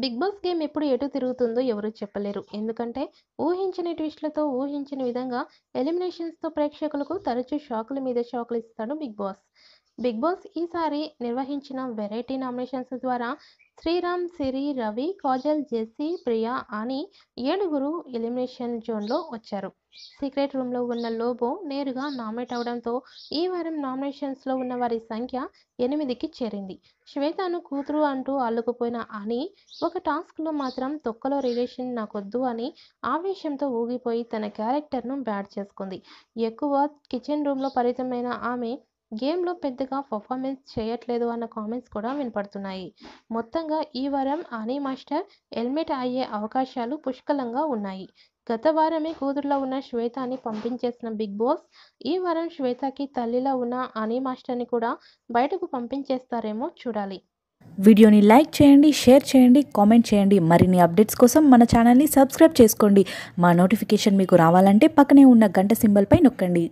Big boss game ఎప్పుడు ఎటు తిరుగుతుందో ఎవరు చెప్పలేరు. ఎందుకంటే ఊహించని ట్విస్ట్లతో ఊహించని విధంగా ఎలిమినేషన్స్తో ప్రేక్షకులకు తరచూ షాకుల మీద షాకులు ఇస్తాడు బిగ్ బాస్. బిగ్ బాస్ ఈసారి నిర్వహించిన వెరైటీ నామినేషన్స్ ద్వారా శ్రీరామ్, సిరి, రవి, కాజల్, జెస్సీ, ప్రియా అని 7 ఎలిమినేషన్ జోన్లో వచ్చారు. సీక్రెట్ రూమ్లో ఉన్న లోబో నేరుగా నామినేట్ అవడంతో ఈ వారం నామినేషన్స్లో ఉన్న వారి సంఖ్య 8కి చేరింది. శ్వేతను కూతురు అంటూ అల్లుకుపోయిన అని ఒక టాస్క్లో మాత్రం తొక్కలో రిలేషన్ నాకొద్దు అని ఆవేశంతో ఊగిపోయి తన క్యారెక్టర్ను బ్యాడ్ చేసుకుంది. ఎక్కువ కిచెన్ రూమ్లో పరితమైన ఆమె గేమ్లో పెద్దగా పర్ఫార్మెన్స్ చేయట్లేదు అన్న కామెంట్స్ కూడా వినపడుతున్నాయి. మొత్తంగా ఈ వారం ఆనీ మాస్టర్ ఎలిమినేట్ అయ్యే అవకాశాలు పుష్కలంగా ఉన్నాయి. గత వారమే కూతురులో ఉన్న శ్వేతని పంపించేసిన బిగ్ బాస్ ఈ వారం శ్వేతకి తల్లిలో ఉన్న ఆనీ మాస్టర్ని కూడా బయటకు పంపించేస్తారేమో చూడాలి. వీడియోని లైక్ చేయండి, షేర్ చేయండి, కామెంట్ చేయండి. మరిన్ని అప్డేట్స్ కోసం మన ఛానల్ని సబ్స్క్రైబ్ చేసుకోండి. మా నోటిఫికేషన్ మీకు రావాలంటే పక్కనే ఉన్న గంట సింబల్పై నొక్కండి.